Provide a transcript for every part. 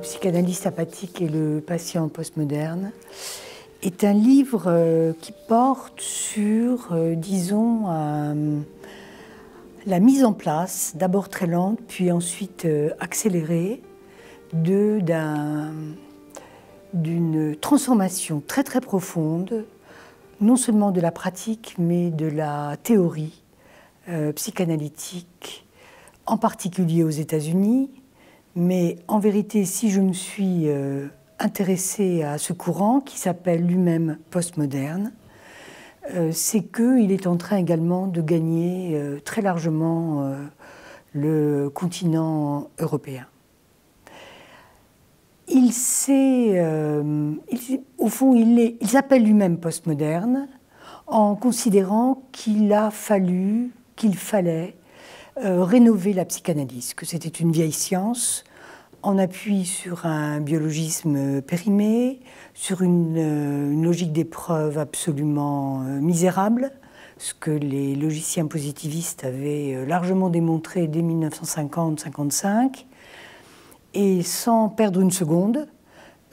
Le psychanalyste apathique et le patient postmoderne est un livre qui porte sur, disons, la mise en place, d'abord très lente, puis ensuite accélérée, d'une transformation très très profonde, non seulement de la pratique, mais de la théorie psychanalytique, en particulier aux États-Unis. Mais en vérité, si je me suis intéressée à ce courant, qui s'appelle lui-même postmoderne, c'est qu'il est en train également de gagner très largement le continent européen. Au fond, il s'appelle lui-même postmoderne en considérant qu'il fallait rénover la psychanalyse, que c'était une vieille science, en appui sur un biologisme périmé, sur une logique des preuves absolument misérable, ce que les logiciens positivistes avaient largement démontré dès 1950-55, et sans perdre une seconde,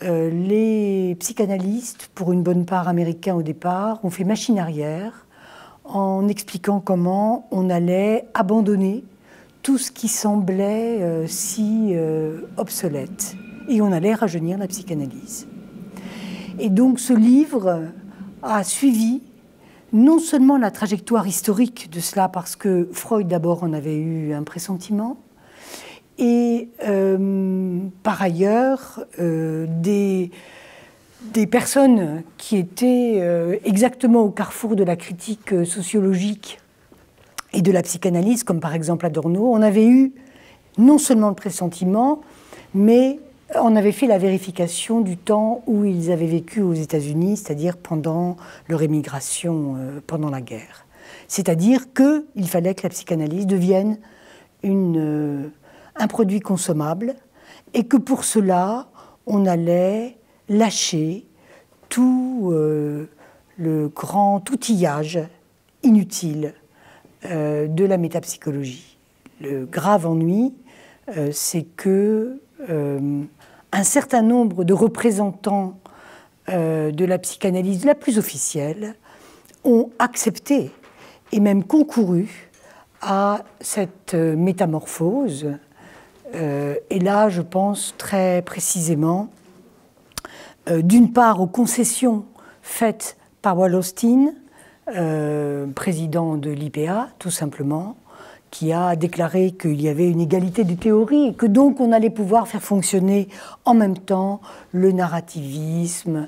les psychanalystes, pour une bonne part américains au départ, ont fait machine arrière en expliquant comment on allait abandonner tout ce qui semblait si obsolète, et on allait rajeunir la psychanalyse. Et donc ce livre a suivi non seulement la trajectoire historique de cela, parce que Freud d'abord en avait eu un pressentiment, et par ailleurs des personnes qui étaient exactement au carrefour de la critique sociologique et de la psychanalyse, comme par exemple Adorno, on avait eu non seulement le pressentiment, mais on avait fait la vérification du temps où ils avaient vécu aux États-Unis, c'est-à-dire pendant leur émigration, pendant la guerre. C'est-à-dire qu'il fallait que la psychanalyse devienne un produit consommable, et que pour cela, on allait lâcher tout le grand outillage inutile de la métapsychologie. Le grave ennui, c'est que un certain nombre de représentants de la psychanalyse la plus officielle ont accepté et même concouru à cette métamorphose. Et là, je pense très précisément d'une part aux concessions faites par Wallhostin, président de l'IPA, tout simplement, qui a déclaré qu'il y avait une égalité des théories et que donc on allait pouvoir faire fonctionner en même temps le narrativisme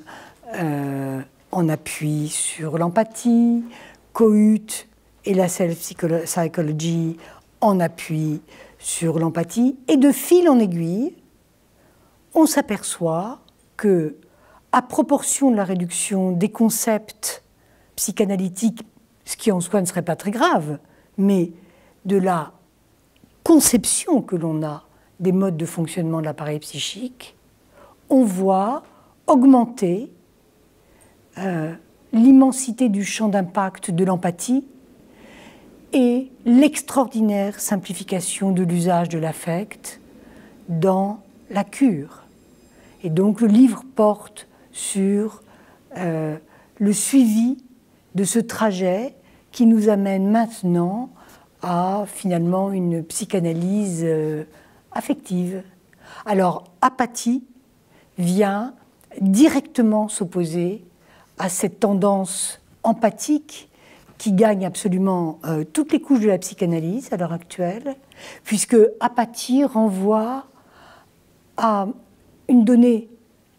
en appui sur l'empathie, Cohut et la self-psychology en appui sur l'empathie. Et de fil en aiguille, on s'aperçoit que, à proportion de la réduction des concepts psychanalytiques, ce qui en soi ne serait pas très grave, mais de la conception que l'on a des modes de fonctionnement de l'appareil psychique, on voit augmenter l'immensité du champ d'impact de l'empathie et l'extraordinaire simplification de l'usage de l'affect dans la cure. Et donc le livre porte sur le suivi de ce trajet qui nous amène maintenant à finalement une psychanalyse affective. Alors apathie vient directement s'opposer à cette tendance empathique qui gagne absolument toutes les couches de la psychanalyse à l'heure actuelle, puisque apathie renvoie à une donnée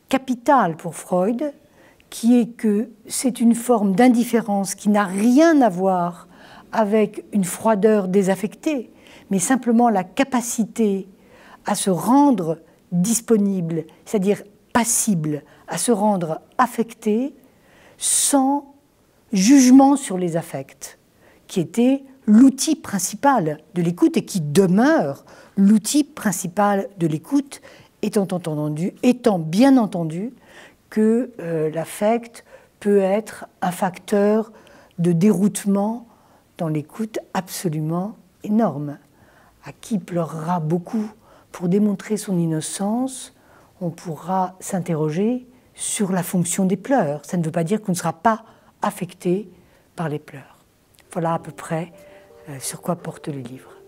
capitale pour Freud, qui est que c'est une forme d'indifférence qui n'a rien à voir avec une froideur désaffectée, mais simplement la capacité à se rendre disponible, c'est-à-dire passible, à se rendre affecté sans jugement sur les affects, qui était l'outil principal de l'écoute et qui demeure l'outil principal de l'écoute, étant bien entendu que l'affect peut être un facteur de déroutement dans l'écoute absolument énorme. À qui pleurera beaucoup pour démontrer son innocence, on pourra s'interroger sur la fonction des pleurs. Ça ne veut pas dire qu'on ne sera pas affecté par les pleurs. Voilà à peu près sur quoi porte le livre.